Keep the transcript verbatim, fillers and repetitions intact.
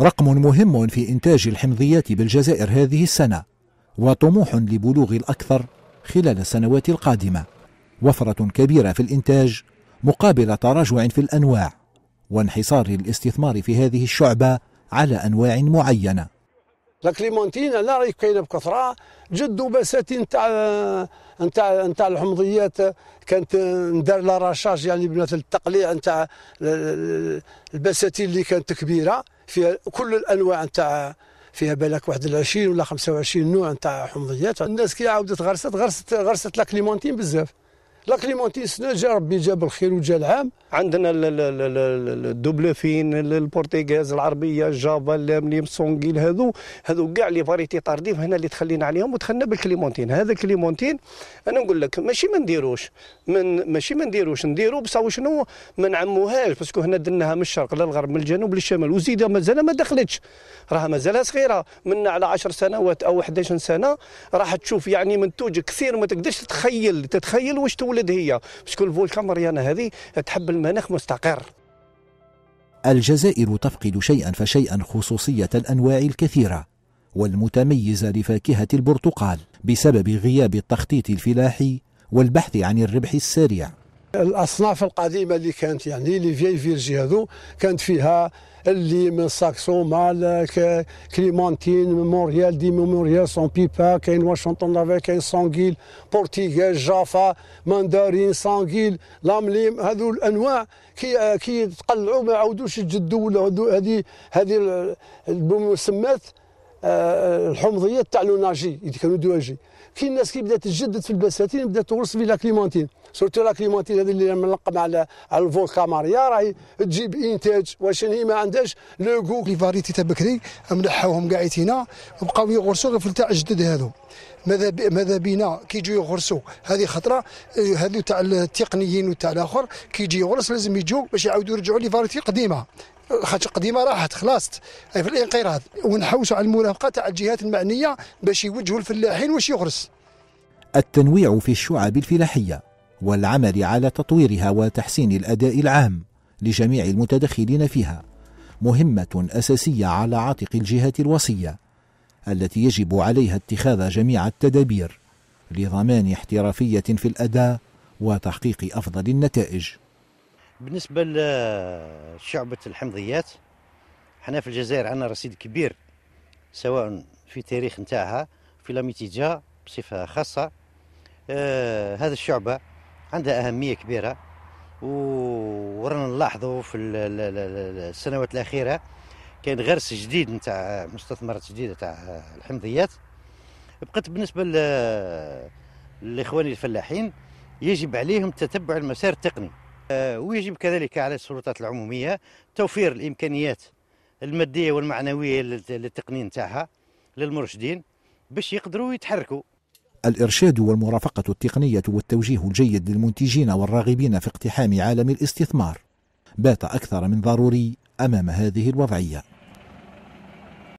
رقم مهم في إنتاج الحمضيات بالجزائر هذه السنة، وطموح لبلوغ الأكثر خلال السنوات القادمة. وفرة كبيرة في الإنتاج مقابل تراجع في الأنواع، وانحصار الاستثمار في هذه الشعبة على أنواع معينة. الكليمونتين لا راهي كاينه بكثره، جدوا بساتين نتاع نتاع نتاع الحمضيات كانت ندار لا رشاج، يعني مثل التقليع نتاع البساتين اللي كانت كبيره فيها كل الانواع نتاع، فيها بالك واحد العشرين ولا خمسة وعشرين نوع نتاع حمضيات. الناس كي عاودت غرست غرست غرست لا كليمونتين بزاف. لا كليمونتين سنه جا ربي جاب الخير وجا العام، عندنا الدوبلوفين، البورتيغاز، العربيه، الجافا، اللامليم، السونغيل، هذو هذو كاع لي فاريتي طارديف هنا اللي تخلينا عليهم ودخلنا بالكليمونتين. هذا الكليمونتين انا نقول لك ماشي ما نديروش، من ماشي ما نديروش، نديرو بصح وشنو ما نعموهاش، باسكو هنا درناها من الشرق للغرب من الجنوب للشمال، وزيده مازال ما دخلتش، راها مازالها صغيره. من على عشر سنوات او إحدى عشر سنه راح تشوف يعني منتوج كثير ما تقدرش تتخيل تتخيل واش تولد هي، باسكو الفولكان مريانه هذه تحب المناخ مستقر. الجزائر تفقد شيئا فشيئا خصوصية الأنواع الكثيرة والمتميزة لفاكهة البرتقال بسبب غياب التخطيط الفلاحي والبحث عن الربح السريع. الأصناف القديمة اللي كانت يعني لي فيي فيرجي هذو كانت فيها اللي من ساكسو، مالك، كليمونتين، موريال، دي موريال، سون بيبا، كاين واشنطن لافي، كاين سانغيل، بورتيغاز، جافا، ماندارين، سانغيل، لامليم. هذو الانواع كي كي تقلعوا ما عاودوش يتجدوا، ولا هذه هذه بمسمات الحمضيات تاع لوناجي اللي كانوا دواجي. كي الناس كي بدات تجدد في البساتين بدات تغرس في لا كليمونتين، سورتو لا كليمونتين هذه اللي منلقم على على الفولكا ماريا راهي تجيب انتاج، واش هي ما عندهاش لو كو لي فاريتي تاع بكري منحاوهم كاع تينا وبقاو يغرسوا غير في تاع الجدد هذو. ماذا ماذا بينا كيجيو يغرسوا هذه خطره، هذو تاع التقنيين وتاع الاخر كيجي يغرس لازم يجوا باش يعاودوا يرجعوا لي فاريتي قديمه، خاطر قديمه راحت خلاص في الانقراض، ونحوسوا على المرافقه تاع الجهات المعنيه باش يوجهوا الفلاحين واش يغرس. التنويع في الشعب الفلاحيه والعمل على تطويرها وتحسين الاداء العام لجميع المتدخلين فيها مهمه اساسيه على عاتق الجهه الوصيه التي يجب عليها اتخاذ جميع التدابير لضمان احترافيه في الاداء وتحقيق افضل النتائج. بالنسبه لشعبه الحمضيات حنا في الجزائر عندنا رصيد كبير، سواء في تاريخ نتاعها في لاميتيجا بصفه خاصه. آه هذا الشعبه عندها اهميه كبيره، ورانا نلاحظوا في السنوات الاخيره كاين غرس جديد نتاع مستثمرات جديده تاع الحمضيات. بقت بالنسبه للاخوان الفلاحين يجب عليهم تتبع المسار التقني، ويجب كذلك على السلطات العمومية توفير الإمكانيات المادية والمعنوية للتقنين تاعها للمرشدين باش يقدروا يتحركوا. الإرشاد والمرافقة التقنية والتوجيه الجيد للمنتجين والراغبين في اقتحام عالم الاستثمار بات أكثر من ضروري أمام هذه الوضعية.